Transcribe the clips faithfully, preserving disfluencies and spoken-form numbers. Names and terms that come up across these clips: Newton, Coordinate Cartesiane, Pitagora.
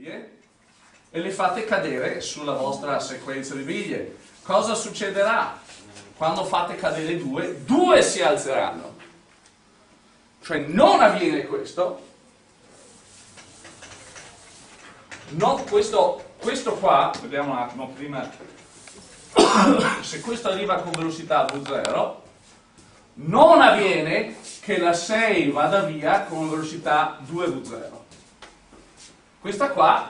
biglie e le fate cadere sulla vostra sequenza di biglie. Cosa succederà? Quando fate cadere due, due si alzeranno. Cioè non avviene questo. Non questo, questo qua, vediamo un attimo prima, se questo arriva con velocità v zero, non avviene che la sei vada via con velocità due v zero. Questa qua,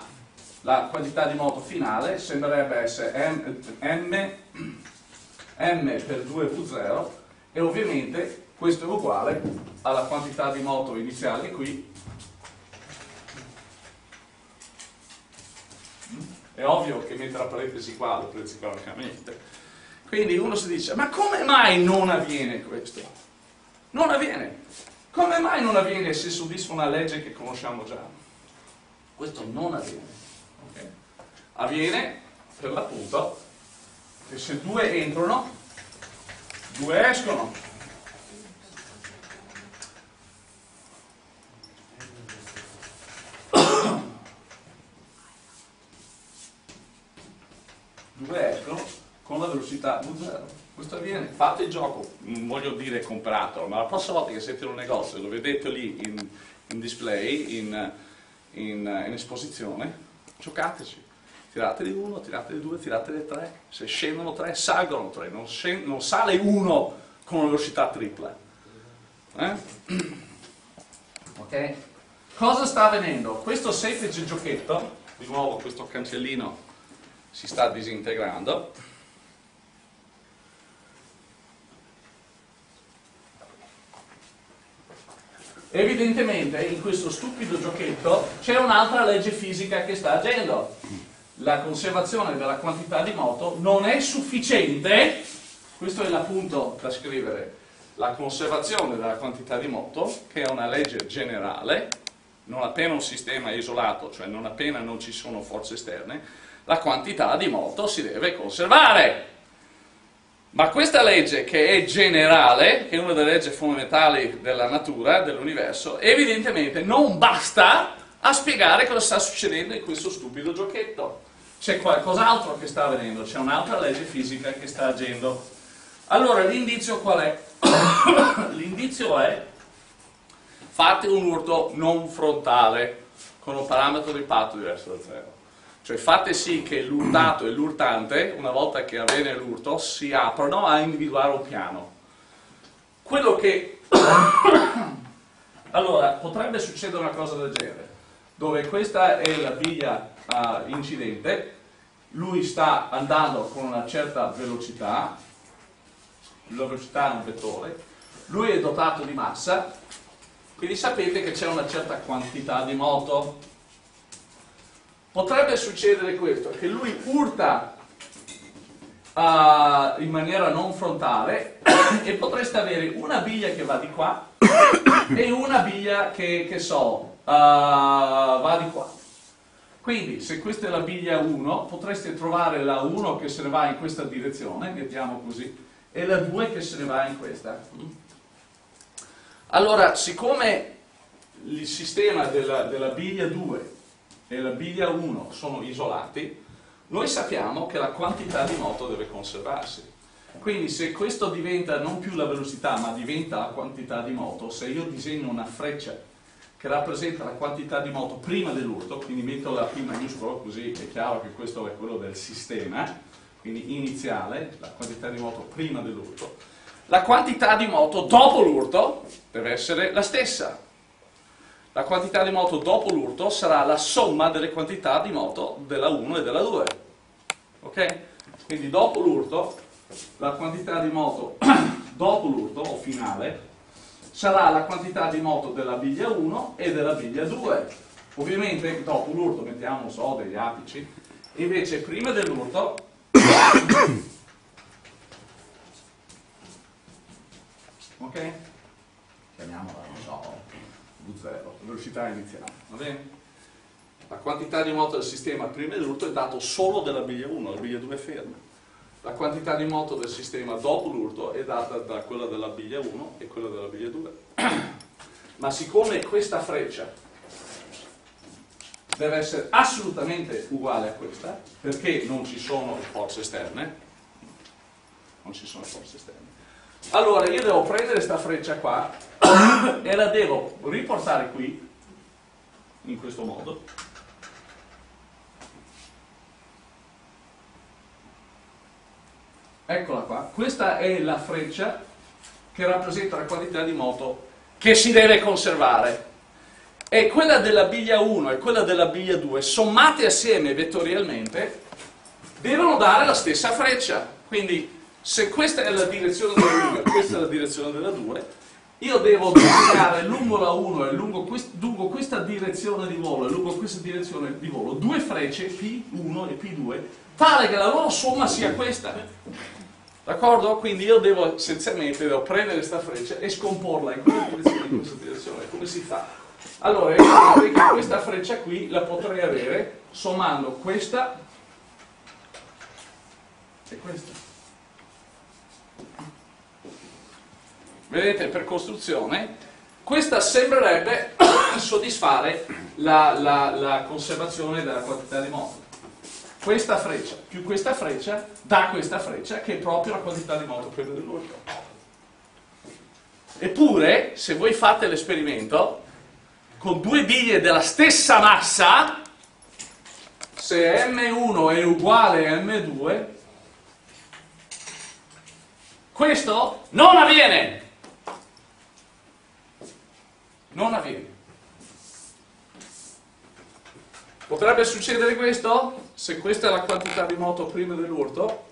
la quantità di moto finale, sembrerebbe essere m, m per due v zero e ovviamente questo è uguale alla quantità di moto iniziale qui. È ovvio che metto la parentesi qua, lo prezzo economicamente. Quindi uno si dice, ma come mai non avviene questo? Non avviene. Come mai non avviene se soddisfa una legge che conosciamo già? Questo non avviene. Okay. Avviene, per l'appunto, che se due entrano, due escono. Due escono con la velocità v zero. Questo avviene, fate il gioco, non voglio dire compratelo, ma la prossima volta che siete in un negozio e lo vedete lì in, in display, in, in, in esposizione, giocateci, tirateli uno, tirateli due, tirateli tre, se scendono tre salgono tre, non, non sale uno con una velocità tripla. Eh? Ok? Cosa sta avvenendo? Questo semplice giochetto, di nuovo questo cancellino si sta disintegrando, evidentemente in questo stupido giochetto c'è un'altra legge fisica che sta agendo. La conservazione della quantità di moto non è sufficiente, questo è l'appunto da scrivere, la conservazione della quantità di moto, che è una legge generale, non appena un sistema è isolato, cioè non appena non ci sono forze esterne, la quantità di moto si deve conservare. Ma questa legge, che è generale, che è una delle leggi fondamentali della natura, dell'universo, evidentemente non basta a spiegare cosa sta succedendo in questo stupido giochetto. C'è qualcos'altro che sta avvenendo, c'è un'altra legge fisica che sta agendo. Allora l'indizio qual è? L'indizio è: fate un urto non frontale con un parametro di patto diverso da zero. Cioè fate sì che l'urtato e l'urtante, una volta che avviene l'urto, si aprono a individuare un piano. Quello che... allora, potrebbe succedere una cosa del genere, dove questa è la biglia uh, incidente, lui sta andando con una certa velocità, la velocità è un vettore, lui è dotato di massa, quindi sapete che c'è una certa quantità di moto. Potrebbe succedere questo, che lui urta uh, in maniera non frontale e potreste avere una biglia che va di qua e una biglia che, che so, uh, va di qua. Quindi se questa è la biglia uno, potreste trovare la uno che se ne va in questa direzione, mettiamo così, e la due che se ne va in questa. Allora, siccome il sistema della, della biglia due e la biglia uno sono isolati, noi sappiamo che la quantità di moto deve conservarsi. Quindi se questo diventa non più la velocità ma diventa la quantità di moto, se io disegno una freccia che rappresenta la quantità di moto prima dell'urto, quindi metto la P maiuscola così è chiaro che questo è quello del sistema, quindi iniziale, la quantità di moto prima dell'urto, la quantità di moto dopo l'urto deve essere la stessa. La quantità di moto dopo l'urto sarà la somma delle quantità di moto della uno e della due. Ok? Quindi dopo l'urto, la quantità di moto dopo l'urto, o finale, sarà la quantità di moto della biglia uno e della biglia due. Ovviamente dopo l'urto mettiamo, so, degli apici, invece prima dell'urto ok? Chiamiamola, non so, zero, velocità iniziale, va bene? La quantità di moto del sistema prima dell'urto è dato solo dalla biglia uno, la biglia due è ferma. La quantità di moto del sistema dopo l'urto è data da quella della biglia uno e quella della biglia due. Ma siccome questa freccia deve essere assolutamente uguale a questa, perché non ci sono forze esterne, non ci sono forze esterne. Allora io devo prendere questa freccia qua e la devo riportare qui in questo modo, eccola qua, questa è la freccia che rappresenta la quantità di moto che si deve conservare, e quella della biglia uno e quella della biglia due sommate assieme vettorialmente devono dare la stessa freccia. Quindi se questa è la direzione della uno e questa è la direzione della due, io devo dare lungo la uno e lungo, quest lungo questa direzione di volo e lungo questa direzione di volo due frecce P uno e P due, tale che la loro somma sia questa, d'accordo? Quindi io devo essenzialmente devo prendere questa freccia e scomporla in questa direzione e in questa direzione. Come si fa? Allora, io direi che questa freccia qui la potrei avere sommando questa e questa. Vedete, per costruzione, questa sembrerebbe soddisfare la, la, la conservazione della quantità di moto. Questa freccia più questa freccia dà questa freccia, che è proprio la quantità di moto prima dell'ultimo. Eppure, se voi fate l'esperimento con due biglie della stessa massa, se M uno è uguale a M due, questo non avviene. Non avviene. Potrebbe succedere questo? Se questa è la quantità di moto prima dell'urto,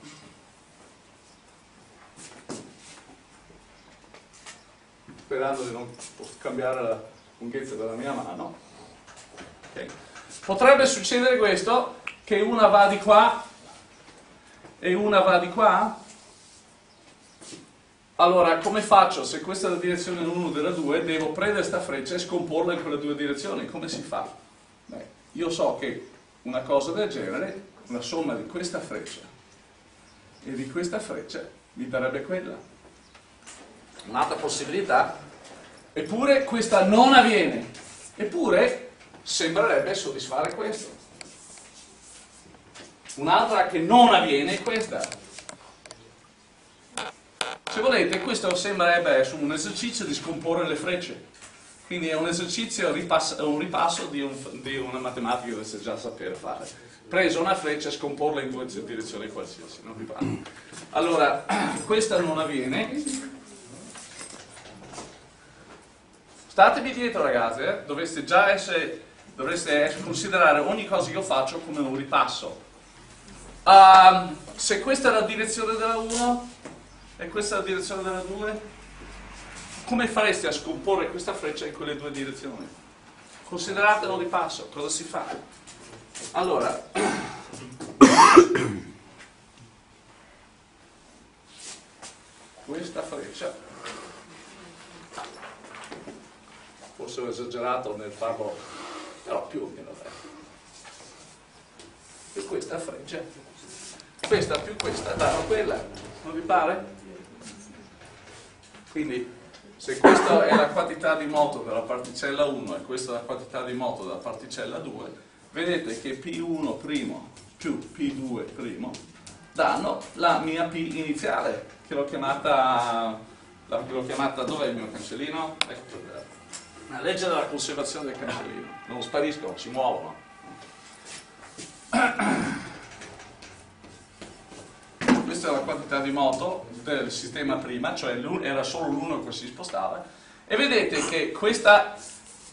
sperando di non cambiare la lunghezza della mia mano, okay. Potrebbe succedere questo, che una va di qua e una va di qua. Allora come faccio? Se questa è la direzione uno della due, devo prendere questa freccia e scomporla in quelle due direzioni. Come si fa? Beh, io so che una cosa del genere, la somma di questa freccia e di questa freccia mi darebbe quella. Un'altra possibilità. Eppure questa non avviene, eppure sembrerebbe soddisfare questo. Un'altra che non avviene è questa. Se volete, questo sembrerebbe un esercizio di scomporre le frecce, quindi è un esercizio, un ripasso di, un, di una matematica che si già sapeva fare. Preso una freccia e scomporla in due direzioni qualsiasi, non vi parlo. Allora, questa non avviene. Statevi dietro ragazzi, eh? Dovreste già essere, dovreste considerare ogni cosa che io faccio come un ripasso. Um, se questa è la direzione della uno e questa è la direzione della due, come fareste a scomporre questa freccia in quelle due direzioni? Consideratelo un ripasso, cosa si fa? Allora, questa freccia, forse ho esagerato nel farlo, però più o meno beh. E questa freccia, questa più questa danno quella, non vi pare? Quindi se questa è la quantità di moto della particella uno e questa è la quantità di moto della particella due, vedete che P uno' più P due' danno la mia P iniziale, che l'ho chiamata, l'ho chiamata, dov'è il mio cancellino? Ecco, la legge della conservazione del cancellino, non spariscono, si muovono. Questa è la quantità di moto del sistema prima, cioè era solo l'uno che si spostava, e vedete che questa,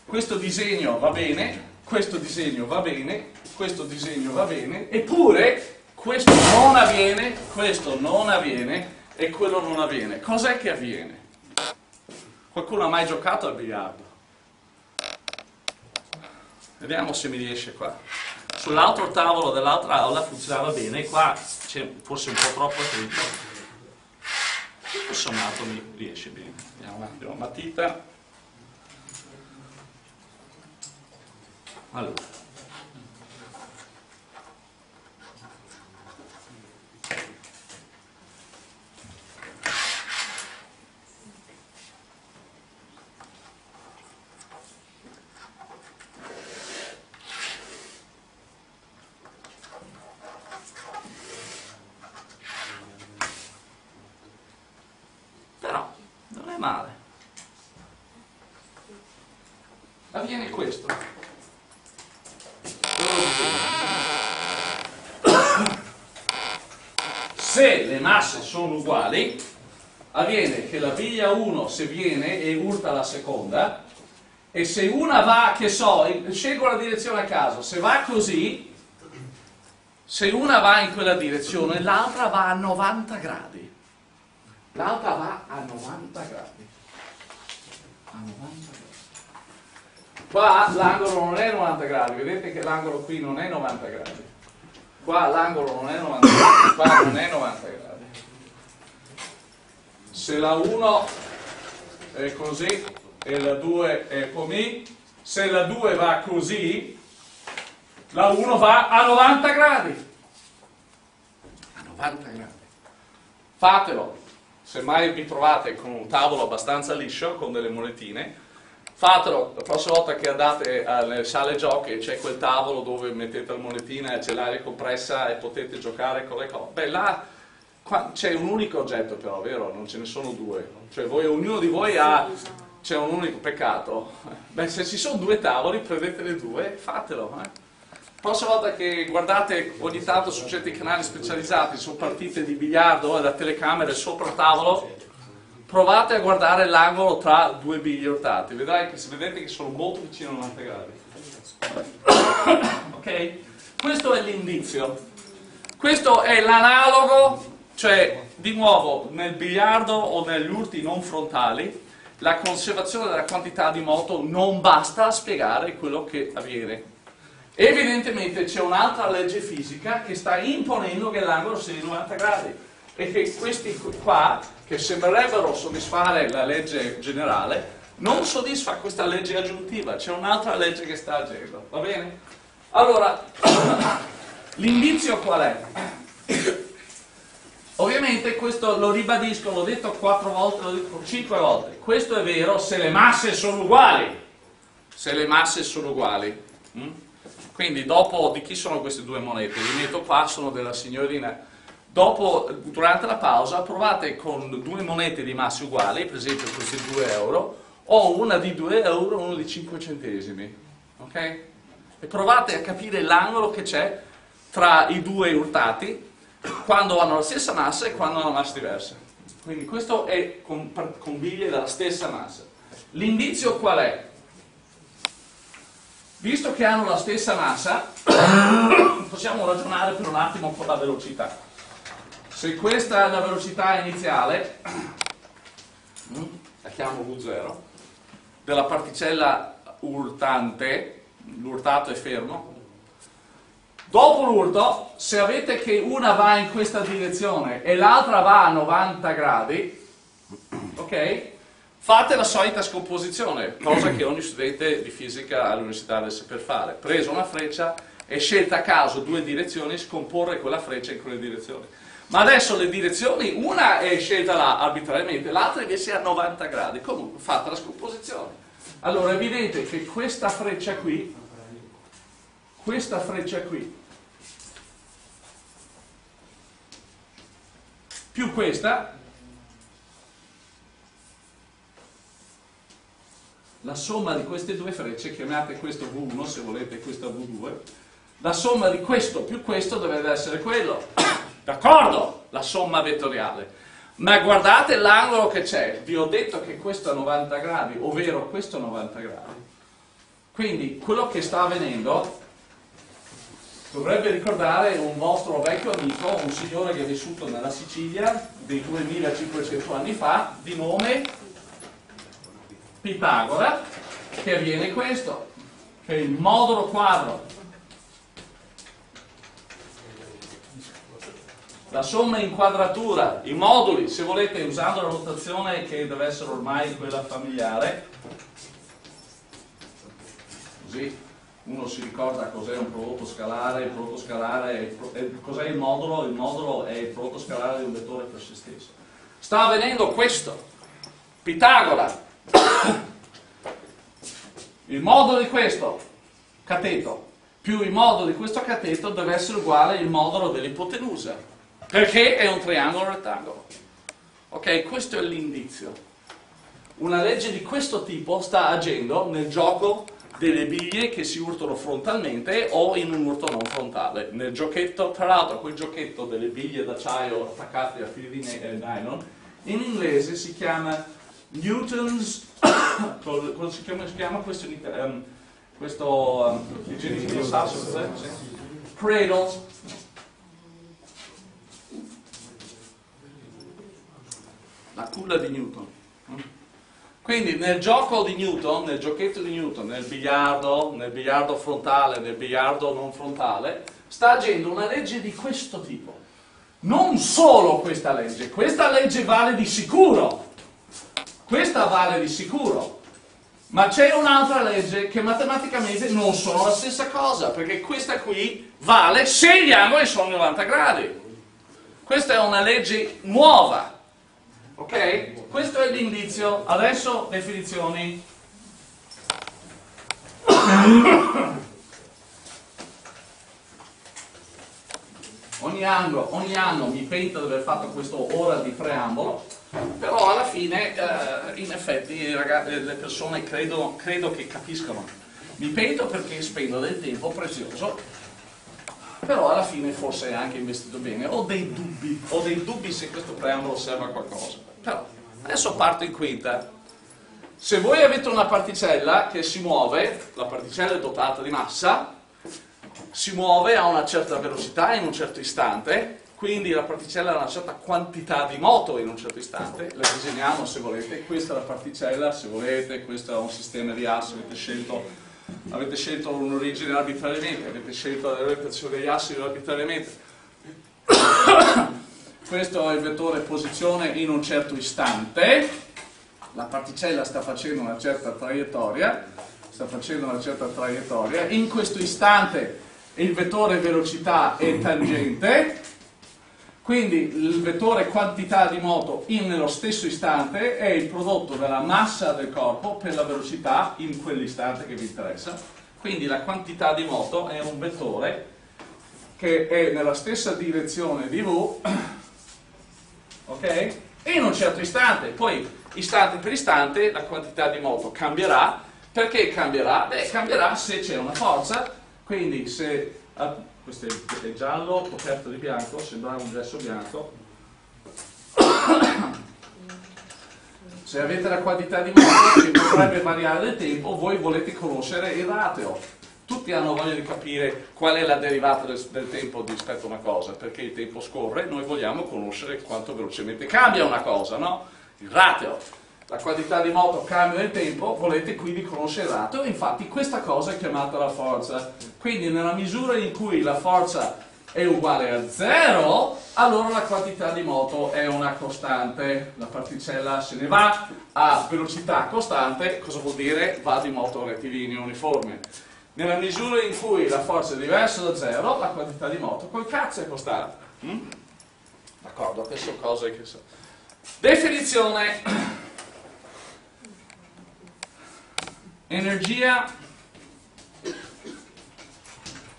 questo disegno va bene, questo disegno va bene, questo disegno va bene, eppure questo non avviene, questo non avviene e quello non avviene. Cos'è che avviene? Qualcuno ha mai giocato al biliardo? Vediamo se mi riesce qua. Sull'altro tavolo dell'altra aula funzionava bene, qua c'è forse un po' troppo tempo. Tutto sommato mi riesce bene. Andiamo avanti con la matita. Allora. avviene questo. Se le masse sono uguali, avviene che la biglia uno se viene e urta la seconda, e se una va, che so, scelgo la direzione a caso, se va così, se una va in quella direzione, l'altra va a novanta gradi. L'altra va a novanta gradi. A novanta gradi. Qua l'angolo non è novanta gradi, vedete che l'angolo qui non è novanta gradi. Qua l'angolo non è novanta gradi, qua non è novanta gradi. Se la uno è così e la due è com'è, se la due va così, la uno va a novanta gradi. A novanta gradi. Fatelo. Se mai vi trovate con un tavolo abbastanza liscio, con delle monetine, fatelo, la prossima volta che andate alle sale giochi c'è quel tavolo dove mettete la monetina e c'è l'aria compressa e potete giocare con le cose. Beh, là c'è un unico oggetto però, vero? Non ce ne sono due. Cioè voi, ognuno di voi ha... c'è un unico peccato. Beh, se ci sono due tavoli, prendete le due e fatelo. Eh? La prossima volta che guardate, ogni tanto su certi canali specializzati, su partite di biliardo e da telecamere sopra il tavolo, provate a guardare l'angolo tra due biglie urtati, vedrai che se vedete che sono molto vicino a novanta gradi. Ok? Questo è l'indizio. Questo è l'analogo, cioè di nuovo nel biliardo o negli urti non frontali, la conservazione della quantità di moto non basta a spiegare quello che avviene. Evidentemente c'è un'altra legge fisica che sta imponendo che l'angolo sia di novanta gradi. E che questi qua, che sembrerebbero soddisfare la legge generale, non soddisfa questa legge aggiuntiva, c'è un'altra legge che sta agendo, va bene? Allora, l'indizio qual è? Ovviamente questo lo ribadisco, l'ho detto quattro volte, l'ho detto cinque volte, questo è vero se le masse sono uguali, se le masse sono uguali. Mm? Quindi dopo, di chi sono queste due monete? Le metto qua, sono della signorina. Dopo, durante la pausa, provate con due monete di masse uguali, per esempio questi due euro, o una di due euro, una di cinque centesimi, ok? E provate a capire l'angolo che c'è tra i due urtati quando hanno la stessa massa e quando hanno masse diverse. Quindi questo è con, con biglie della stessa massa. L'indizio qual è? Visto che hanno la stessa massa, possiamo ragionare per un attimo con la velocità. Se questa è la velocità iniziale, la chiamo vu zero, della particella urtante, l'urtato è fermo, dopo l'urto, se avete che una va in questa direzione e l'altra va a novanta gradi, ok? Fate la solita scomposizione, cosa che ogni studente di fisica all'università deve saper fare. Preso una freccia e scelta a caso due direzioni, scomporre quella freccia in quelle direzioni. Ma adesso le direzioni, una è scelta là arbitrariamente, l'altra invece è a novanta gradi. Comunque, fatta la scomposizione. Allora, è evidente che questa freccia qui, questa freccia qui, più questa, la somma di queste due frecce, chiamate questo vu uno se volete, questa vu due, la somma di questo più questo dovrebbe essere quello. D'accordo? La somma vettoriale. Ma guardate l'angolo che c'è. Vi ho detto che questo è novanta gradi, ovvero questo è novanta gradi. Quindi quello che sta avvenendo dovrebbe ricordare un vostro vecchio amico, un signore che è vissuto nella Sicilia dei duemilacinquecento anni fa, di nome Pitagora, che avviene questo, che è il modulo quadro. La somma in quadratura, i moduli, se volete, usando la rotazione che deve essere ormai quella familiare, così uno si ricorda cos'è un prodotto scalare, il prodotto scalare, cos'è il modulo, il modulo è il prodotto scalare di un vettore per se stesso. Sta avvenendo questo, Pitagora, il modulo di questo cateto più il modulo di questo cateto deve essere uguale al modulo dell'ipotenusa. Perché è un triangolo rettangolo. Ok, questo è l'indizio. Una legge di questo tipo sta agendo nel gioco delle biglie che si urtano frontalmente o in un urto non frontale. Nel giochetto, tra l'altro, quel giochetto delle biglie d'acciaio attaccate a fili di nylon, in inglese si chiama Newton's, cosa si chiama, si chiama questo, um, questo um, il genitivo sasso, eh? Sì. Cradle. La culla di Newton. Quindi nel gioco di Newton, nel giochetto di Newton, nel biliardo, nel biliardo frontale, nel biliardo non frontale, sta agendo una legge di questo tipo. Non solo questa legge, questa legge vale di sicuro, questa vale di sicuro, ma c'è un'altra legge che matematicamente non sono la stessa cosa, perché questa qui vale se gli angoli sono novanta gradi. Questa è una legge nuova. Ok? Questo è l'indizio. Adesso definizioni. Ogni anno, ogni anno mi pento di aver fatto questo ora di preambolo, però alla fine eh, in effetti ragazzi, le persone credo, credo che capiscano. Mi pento perché spendo del tempo prezioso, però alla fine forse è anche investito bene. Ho dei dubbi, ho dei dubbi se questo preambolo serve a qualcosa. Però adesso parto in quinta. Se voi avete una particella che si muove, la particella è dotata di massa, si muove a una certa velocità in un certo istante, quindi la particella ha una certa quantità di moto in un certo istante, la disegniamo se volete, questa è la particella se volete, questo è un sistema di assi, avete scelto Avete scelto un'origine arbitrariamente, avete scelto la rotazione degli assi arbitrariamente. Questo è il vettore posizione in un certo istante, la particella sta facendo una certa traiettoria, sta facendo una certa traiettoria, in questo istante il vettore velocità è tangente, quindi il vettore quantità di moto in, nello stesso istante è il prodotto della massa del corpo per la velocità in quell'istante che vi interessa. Quindi la quantità di moto è un vettore che è nella stessa direzione di V, ok? In un certo istante. Poi istante per istante la quantità di moto cambierà. Perché cambierà? Beh, cambierà se c'è una forza, quindi se... Questo è giallo coperto di bianco, sembrava un gesso bianco. Se avete la quantità di moto che potrebbe variare nel tempo, voi volete conoscere il rateo. Tutti hanno voglia di capire qual è la derivata del, del tempo rispetto a una cosa, perché il tempo scorre, noi vogliamo conoscere quanto velocemente cambia una cosa, no? Il rateo. La quantità di moto cambia nel tempo, volete quindi conoscere il rateo, infatti questa cosa è chiamata la forza. Quindi nella misura in cui la forza è uguale a zero, allora la quantità di moto è una costante. La particella se ne va a velocità costante, cosa vuol dire? Va di moto rettilineo uniforme. Nella misura in cui la forza è diversa da zero, la quantità di moto col cazzo è costante. Mm? D'accordo, che sono cose che so. Definizione. Energia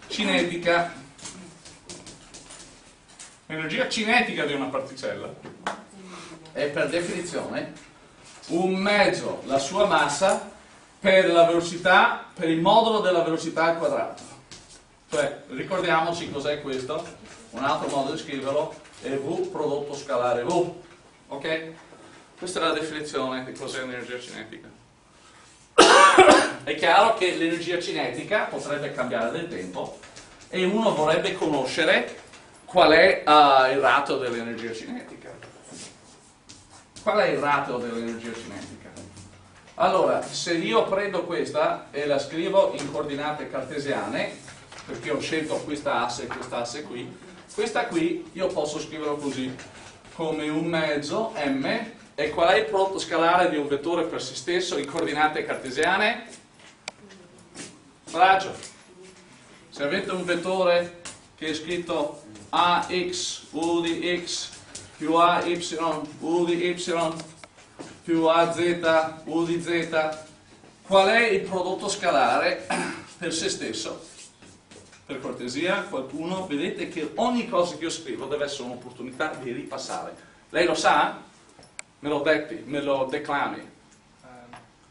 cinetica. L'energia cinetica di una particella è per definizione un mezzo la sua massa per la velocità, per il modulo della velocità al quadrato. Cioè, ricordiamoci cos'è questo, un altro modo di scriverlo è V prodotto scalare V. Ok? Questa è la definizione di cos'è l'energia cinetica. È chiaro che l'energia cinetica potrebbe cambiare nel tempo e uno vorrebbe conoscere qual è uh, il rateo dell'energia cinetica. Qual è il rateo dell'energia cinetica? Allora, se io prendo questa e la scrivo in coordinate cartesiane, perché ho scelto questa asse e quest'asse qui, questa qui io posso scriverlo così, come un mezzo m. E qual è il prodotto scalare di un vettore per se stesso in coordinate cartesiane? Raggio. Se avete un vettore che è scritto ax u di x più ay u di y più az u di z, qual è il prodotto scalare per se stesso? Per cortesia, qualcuno, vedete che ogni cosa che io scrivo deve essere un'opportunità di ripassare. Lei lo sa? Me lo detti, me lo declami. Um,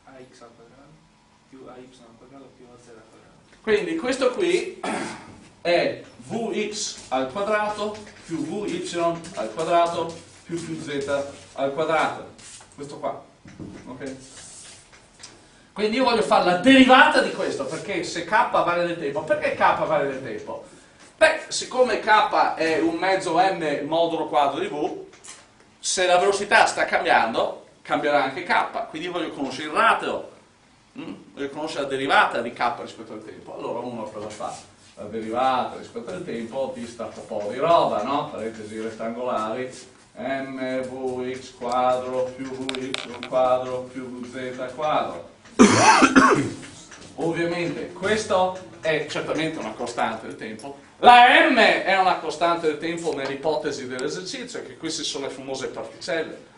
ax al quadrato più a y al quadrato più a z al quadrato. Quindi questo qui è vx al quadrato più vy al quadrato più qz al quadrato. Questo qua. Ok? Quindi io voglio fare la derivata di questo, perché se k vale del tempo, perché k vale del tempo? Beh, siccome k è un mezzo m modulo quadro di v, se la velocità sta cambiando, cambierà anche k, quindi io voglio conoscere il ratio, hm? voglio conoscere la derivata di k rispetto al tempo. Allora uno cosa fa? La derivata rispetto al tempo di sta po' di roba, no? Parentesi rettangolari, mvx quadro più vy quadro più vz quadro. Ovviamente questo è certamente una costante del tempo, la m è una costante del tempo nell'ipotesi dell'esercizio, che queste sono le famose particelle.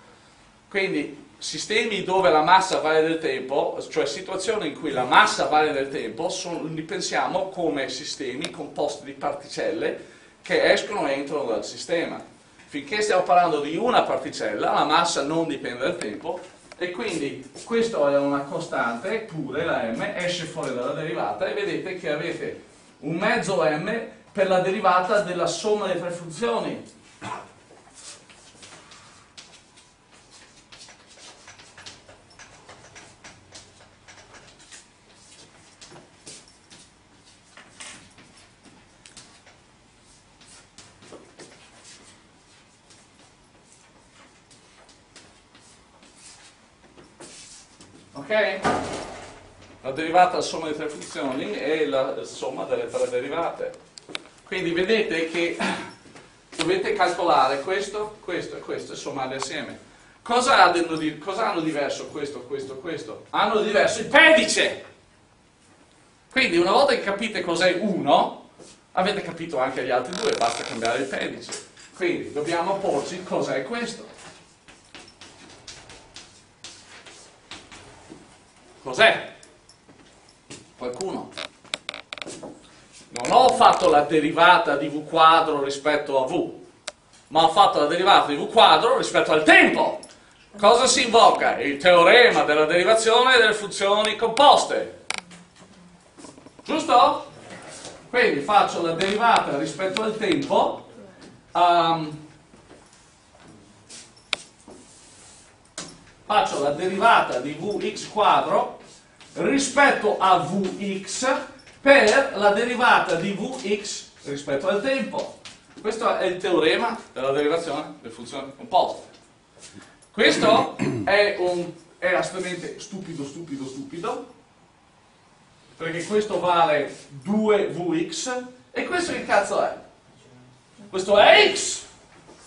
Quindi sistemi dove la massa vale del tempo, cioè situazioni in cui la massa vale del tempo, sono, li pensiamo come sistemi composti di particelle che escono e entrano dal sistema. Finché stiamo parlando di una particella, la massa non dipende dal tempo, e quindi questa è una costante, eppure la m esce fuori dalla derivata, e vedete che avete un mezzo m per la derivata della somma delle tre funzioni. Ok? La derivata della somma delle tre funzioni è la somma delle tre derivate. Quindi vedete che dovete calcolare questo, questo e questo e sommarli assieme. Cosa hanno di, cosa hanno diverso questo, questo, questo? Hanno diverso il pedice! Quindi una volta che capite cos'è uno, avete capito anche gli altri due, basta cambiare il pedice. Quindi dobbiamo porci cos'è questo. Cos'è? Qualcuno? Non ho fatto la derivata di v quadro rispetto a v, ma ho fatto la derivata di v quadro rispetto al tempo. Cosa si invoca? Il teorema della derivazione delle funzioni composte. Giusto? Quindi faccio la derivata rispetto al tempo. Um, faccio la derivata di vx quadro rispetto a vx per la derivata di vx rispetto al tempo. Questo è il teorema della derivazione delle funzioni composte. Questo è, un, è assolutamente stupido, stupido, stupido, perché questo vale due vx e questo che cazzo è? Questo è x,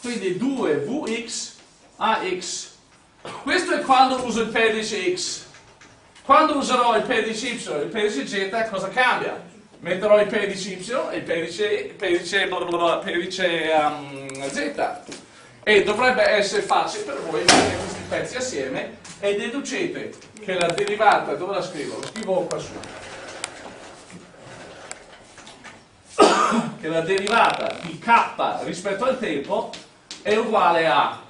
quindi due vx a x. Questo è quando uso il pedice x. Quando userò il pedice y e il pedice z, cosa cambia? Metterò il pedice y e il pedice, pedice, bla bla bla, pedice um, z. E dovrebbe essere facile per voi mettere questi pezzi assieme e deducete che la derivata, dove la scrivo? Lo scrivo qua su. Che la derivata di k rispetto al tempo è uguale a...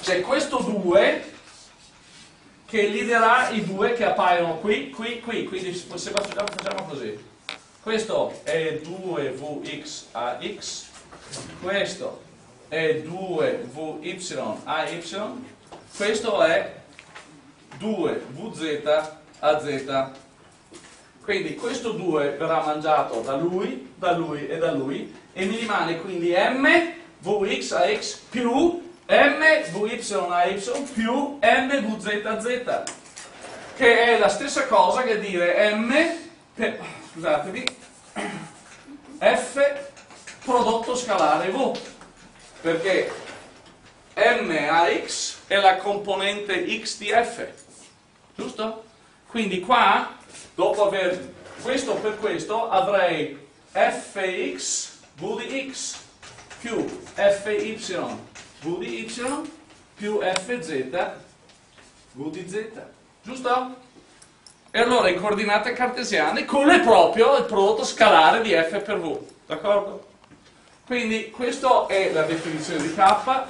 C'è questo due... che liderà i due che appaiono qui, qui, qui, quindi se facciamo, facciamo così. Questo è due vx a x, questo è due vy a y, questo è due vz a z. Quindi questo due verrà mangiato da lui, da lui e da lui, e mi rimane quindi mvx a x più mvy a y più mvz a z, che è la stessa cosa che dire m per, scusatevi, f prodotto scalare v, perché m a x è la componente x di f, giusto? Quindi qua, dopo aver questo per questo, avrei fx v di x più fy v di y più fz v di z, giusto? E allora in coordinate cartesiane quello è proprio il prodotto scalare di f per v, d'accordo? Quindi questa è la definizione di k.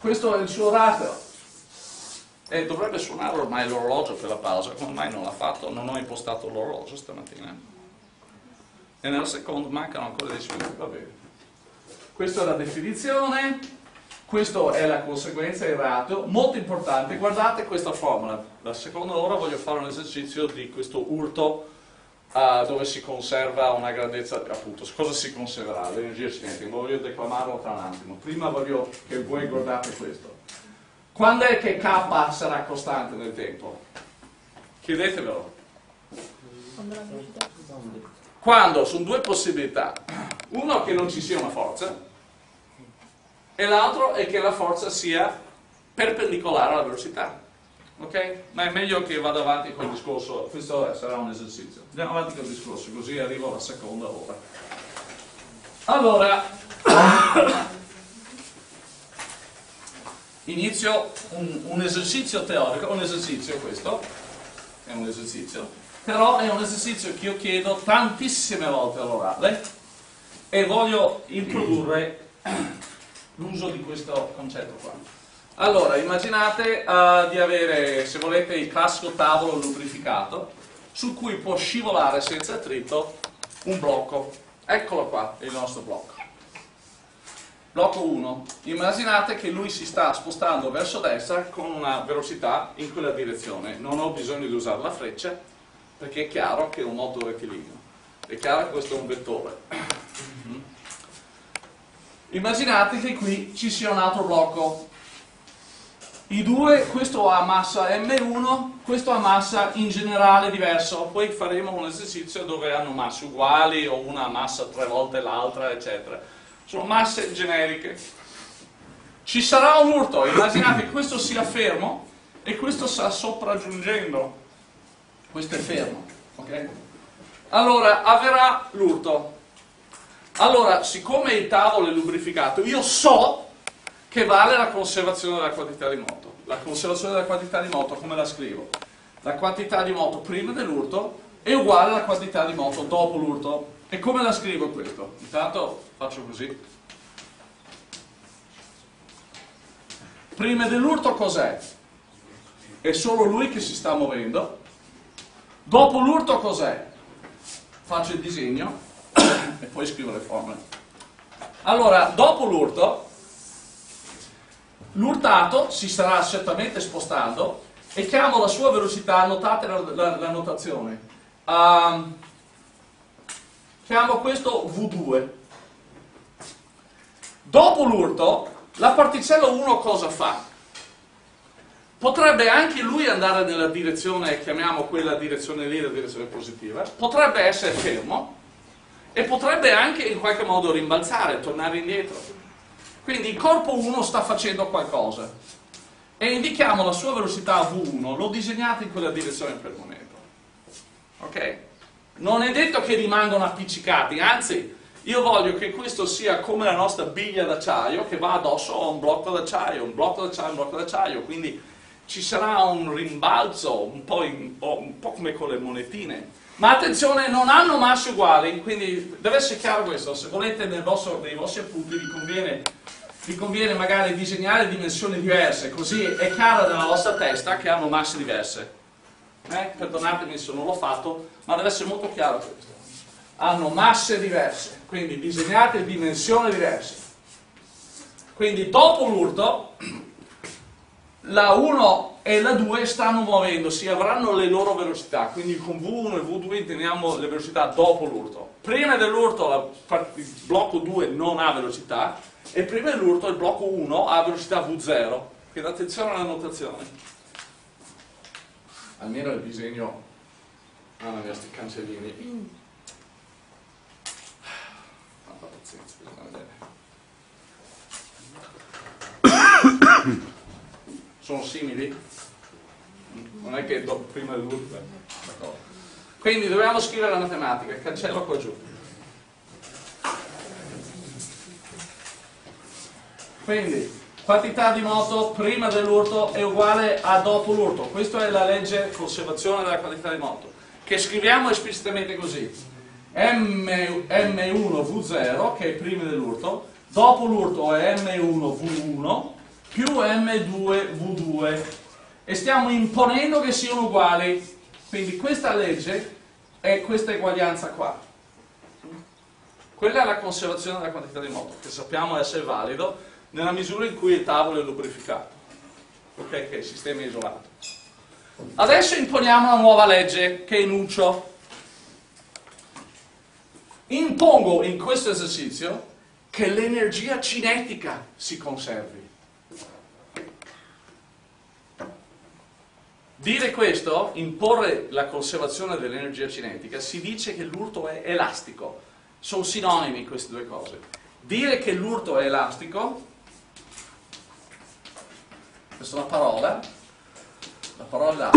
Questo è il suo ratio. E dovrebbe suonare ormai l'orologio per la pausa, come mai non l'ha fatto? Non ho impostato l'orologio stamattina. E nel secondo mancano ancora dieci minuti, va bene. Questa è la definizione, questa è la conseguenza in ratio, molto importante, guardate questa formula. La seconda ora voglio fare un esercizio di questo urto uh, dove si conserva una grandezza, appunto, cosa si conserverà? L'energia cinetica, voglio declamarlo tra un attimo. Prima voglio che voi guardate questo. Quando è che K sarà costante nel tempo? Chiedetevelo. Quando? Sono due possibilità. Uno, che non ci sia una forza, e l'altro è che la forza sia perpendicolare alla velocità. Ok? Ma è meglio che vada avanti con il discorso. Questo sarà un esercizio. Andiamo avanti con il discorso, così arrivo alla seconda ora. Allora... Inizio un, un esercizio teorico, un esercizio questo, è un esercizio, però è un esercizio che io chiedo tantissime volte all'orale e voglio introdurre l'uso di questo concetto qua. Allora, immaginate uh, di avere, se volete, il classico tavolo lubrificato su cui può scivolare senza attrito un blocco. Eccolo qua, il nostro blocco. Blocco uno, immaginate che lui si sta spostando verso destra con una velocità in quella direzione, non ho bisogno di usare la freccia perché è chiaro che è un autorettilineo, è chiaro che questo è un vettore. Mm-hmm. Immaginate che qui ci sia un altro blocco, i due, questo ha massa M uno, questo ha massa in generale diverso, poi faremo un esercizio dove hanno masse uguali o una massa tre volte l'altra eccetera. Sono masse generiche. Ci sarà un urto, immaginate che questo sia fermo e questo sta sopraggiungendo. Questo è fermo, ok? Allora, avverrà l'urto. Allora, siccome il tavolo è lubrificato, io so che vale la conservazione della quantità di moto. La conservazione della quantità di moto, come la scrivo? La quantità di moto prima dell'urto è uguale alla quantità di moto dopo l'urto. E come la scrivo questo? Intanto faccio così. Prima dell'urto cos'è? È solo lui che si sta muovendo. Dopo l'urto cos'è? Faccio il disegno e poi scrivo le formule. Allora, dopo l'urto, l'urtato si starà certamente spostando e chiamo la sua velocità, notate la, la, la notazione. Um, Chiamo questo V due. Dopo l'urto, la particella uno cosa fa? Potrebbe anche lui andare nella direzione, chiamiamo quella direzione lì, la direzione positiva, potrebbe essere fermo e potrebbe anche in qualche modo rimbalzare, tornare indietro. Quindi il corpo uno sta facendo qualcosa e indichiamo la sua velocità V uno, lo disegnate in quella direzione per il momento. Ok? Non è detto che rimangano appiccicati, anzi, io voglio che questo sia come la nostra biglia d'acciaio che va addosso a un blocco d'acciaio, un blocco d'acciaio, un blocco d'acciaio, quindi ci sarà un rimbalzo, un po', in, un po' come con le monetine. Ma attenzione, non hanno masse uguali, quindi deve essere chiaro questo, se volete nel vostro, nei vostri appunti vi conviene, vi conviene magari disegnare dimensioni diverse, così è chiaro nella vostra testa che hanno masse diverse. Eh, perdonatemi se non l'ho fatto, ma deve essere molto chiaro questo. Hanno masse diverse, quindi disegnate dimensioni diverse. Quindi dopo l'urto la uno e la due stanno muovendosi, avranno le loro velocità, quindi con V uno e V due intendiamo le velocità dopo l'urto. Prima dell'urto il blocco due non ha velocità e prima dell'urto il blocco uno ha velocità V zero, quindi attenzione alla notazione. Almeno il disegno ha una questi cancellini. Mm. Tanta pazienza, bisogna vedere. Sono simili? Non è che do, prima dell'urto. Quindi dobbiamo scrivere la matematica, cancello qua giù. Quindi quantità di moto prima dell'urto è uguale a dopo l'urto. Questa è la legge conservazione della quantità di moto, che scriviamo esplicitamente così. M uno V zero, che è prima dell'urto, dopo l'urto è M uno V uno, più m due v due e stiamo imponendo che siano uguali, quindi questa legge è questa eguaglianza qua. Quella è la conservazione della quantità di moto, che sappiamo essere valido nella misura in cui il tavolo è lubrificato, ok, che il sistema è isolato. Adesso imponiamo una nuova legge che enuncio. Impongo in questo esercizio che l'energia cinetica si conservi. Dire questo, imporre la conservazione dell'energia cinetica, si dice che l'urto è elastico. Sono sinonimi queste due cose. Dire che l'urto è elastico, questa è una parola, la parola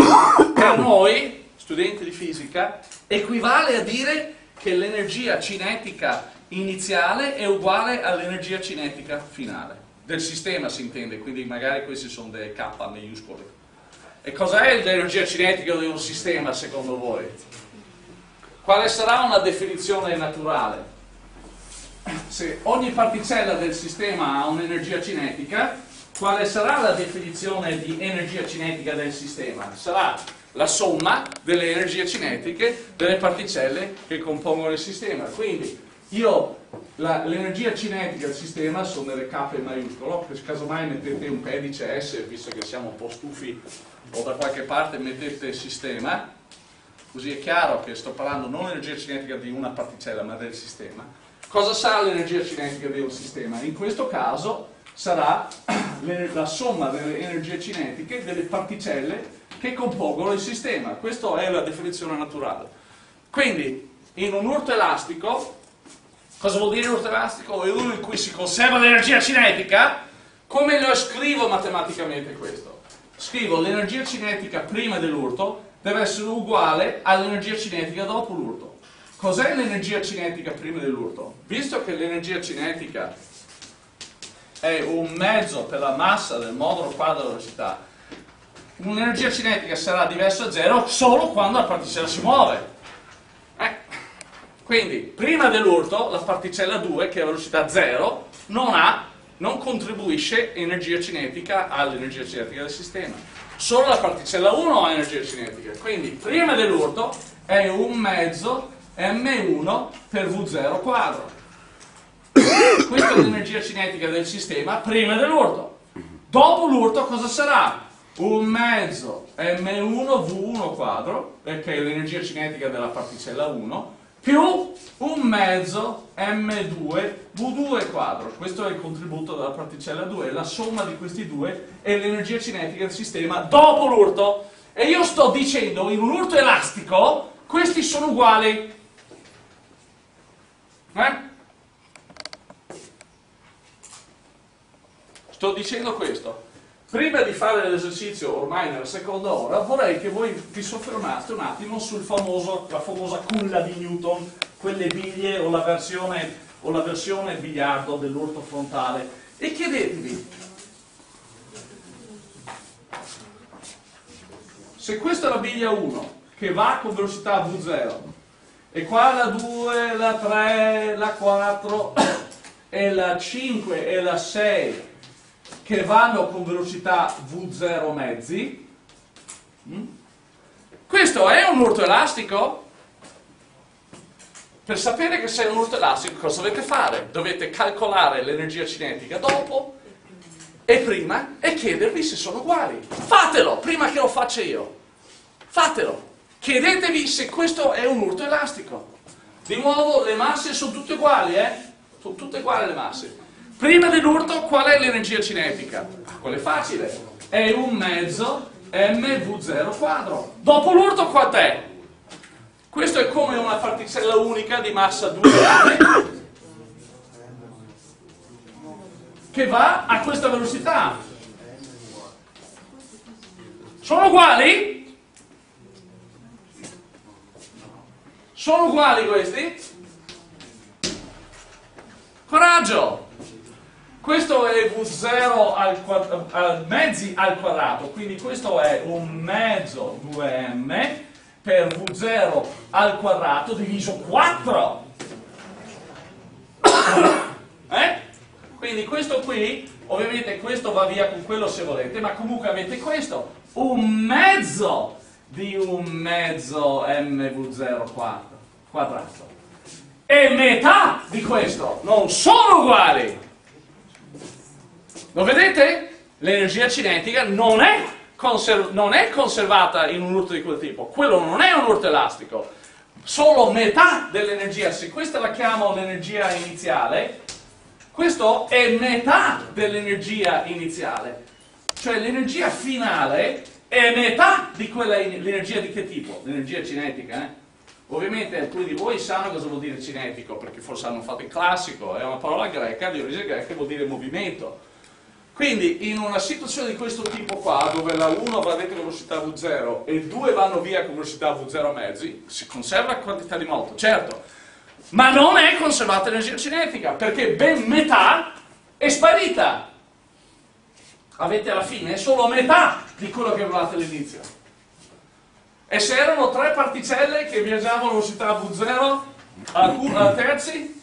per noi, studenti di fisica, equivale a dire che l'energia cinetica iniziale è uguale all'energia cinetica finale. Del sistema si intende, quindi magari questi sono dei K maiuscoli. E cos'è l'energia cinetica di un sistema, secondo voi? Quale sarà una definizione naturale? Se ogni particella del sistema ha un'energia cinetica, quale sarà la definizione di energia cinetica del sistema? Sarà la somma delle energie cinetiche delle particelle che compongono il sistema. Quindi io l'energia cinetica del sistema sono delle K maiuscolo, per casomai mettete un pedice S, visto che siamo un po' stufi, o da qualche parte mettete sistema, così è chiaro che sto parlando non dell'energia cinetica di una particella ma del sistema. Cosa sarà l'energia cinetica di un sistema? In questo caso sarà la somma delle energie cinetiche delle particelle che compongono il sistema. Questa è la definizione naturale. Quindi in un urto elastico, cosa vuol dire urto elastico? È uno in cui si conserva l'energia cinetica. Come lo scrivo matematicamente questo? Scrivo l'energia cinetica prima dell'urto deve essere uguale all'energia cinetica dopo l'urto. Cos'è l'energia cinetica prima dell'urto? Visto che l'energia cinetica è un mezzo per la massa del modulo quadro velocità, un'energia cinetica sarà diversa da zero solo quando la particella si muove. Eh? Quindi, prima dell'urto, la particella due, che è a velocità zero, non ha non contribuisce energia cinetica all'energia cinetica del sistema. Solo la particella uno ha energia cinetica. Quindi prima dell'urto è un mezzo m uno per v zero quadro. Questa è l'energia cinetica del sistema prima dell'urto. Dopo l'urto cosa sarà? Un mezzo m uno v uno quadro, che è l'energia cinetica della particella uno, più un mezzo m due v due quadro. Questo è il contributo della particella due, la somma di questi due è l'energia cinetica del sistema dopo l'urto. E io sto dicendo, in un urto elastico, questi sono uguali. Eh? Sto dicendo questo. Prima di fare l'esercizio, ormai nella seconda ora, vorrei che voi vi soffermaste un attimo sul famoso, la famosa culla di Newton, quelle biglie o la versione, o la versione biliardo dell'urto frontale, e chiedetevi se questa è la biglia uno che va con velocità v zero e qua la due, la tre, la quattro e la cinque e la sei che vanno con velocità v zero mezzi, questo è un urto elastico? Per sapere che se è un urto elastico cosa dovete fare? Dovete calcolare l'energia cinetica dopo e prima e chiedervi se sono uguali. Fatelo prima che lo faccia io, fatelo, chiedetevi se questo è un urto elastico. Di nuovo, le masse sono tutte uguali, eh? Sono tutte uguali le masse. Prima dell'urto qual è l'energia cinetica? Quello è facile, è un mezzo mv zero quadro. Dopo l'urto quant'è? Questo è come una particella unica di massa due che va a questa velocità. Sono uguali? Sono uguali questi? Coraggio! Questo è v zero al quadro, al mezzi al quadrato, quindi questo è un mezzo due m per v zero al quadrato diviso quattro. Eh? Quindi questo qui Ovviamente questo va via con quello se volete, ma comunque avete questo, un mezzo di un mezzo M V zero quadrato. E metà di questo non sono uguali. Lo vedete? L'energia cinetica non è, non è conservata in un urto di quel tipo. Quello non è un urto elastico. Solo metà dell'energia, se questa la chiamo l'energia iniziale, questo è metà dell'energia iniziale. Cioè l'energia finale è metà di quella, l'energia di che tipo? L'energia cinetica, eh? Ovviamente alcuni di voi sanno cosa vuol dire cinetico, perché forse hanno fatto il classico, è una parola greca, di origine greca, che vuol dire movimento. Quindi in una situazione di questo tipo qua, dove la uno va dentro la velocità V zero e due vanno via con velocità V zero mezzi, si conserva quantità di moto, certo, ma non è conservata l'energia cinetica, perché ben metà è sparita. Avete alla fine solo metà di quello che volevate all'inizio. E se erano tre particelle che viaggiavano a velocità V zero a terzi?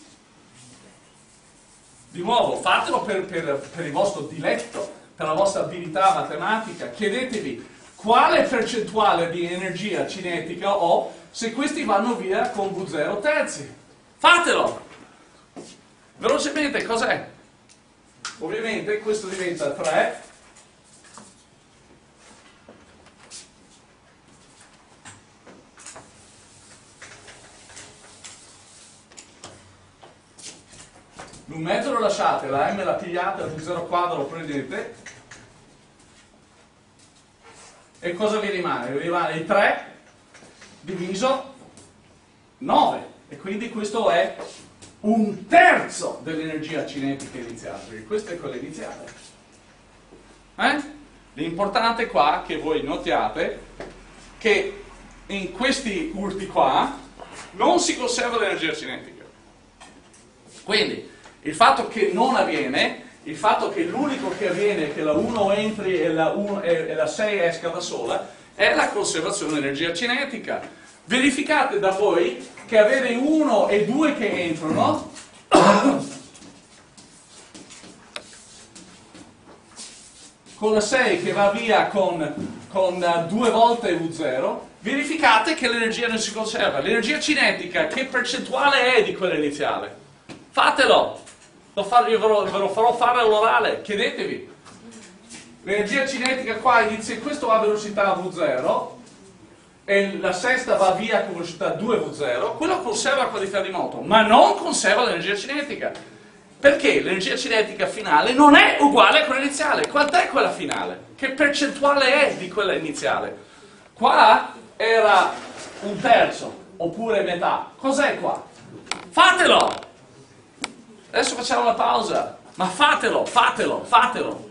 Di nuovo, fatelo per, per, per il vostro diletto, per la vostra abilità matematica. Chiedetevi quale percentuale di energia cinetica ho se questi vanno via con V zero terzi. Fatelo! Velocemente, cos'è? Ovviamente questo diventa tre. Un mezzo lo lasciate, la M la pigliate, il V zero quadro lo prendete e cosa vi rimane? Vi rimane il tre diviso nove e quindi questo è un terzo dell'energia cinetica iniziale, perché questa è quella iniziale. Eh? L'importante qua che voi notiate che in questi urti qua non si conserva l'energia cinetica. Quindi il fatto che non avviene, il fatto che l'unico che avviene è che la uno entri e la, uno, e la sei esca da sola, è la conservazione dell'energia cinetica. Verificate da voi che avere uno e due che entrano con la sei che va via con, con due volte V zero, verificate che l'energia non si conserva. L'energia cinetica, che percentuale è di quella iniziale? Fatelo! Lo farò, io ve lo, ve lo farò fare all'orale, chiedetevi. L'energia cinetica qua inizia, questo va a velocità V zero e la sesta va via con velocità due V zero, quello conserva la qualità di moto, ma non conserva l'energia cinetica. Perché l'energia cinetica finale non è uguale a quella iniziale. Quant'è quella finale? Che percentuale è di quella iniziale? Qua era un terzo, oppure metà. Cos'è qua? Fatelo! Adesso facciamo una pausa, ma fatelo, fatelo, fatelo!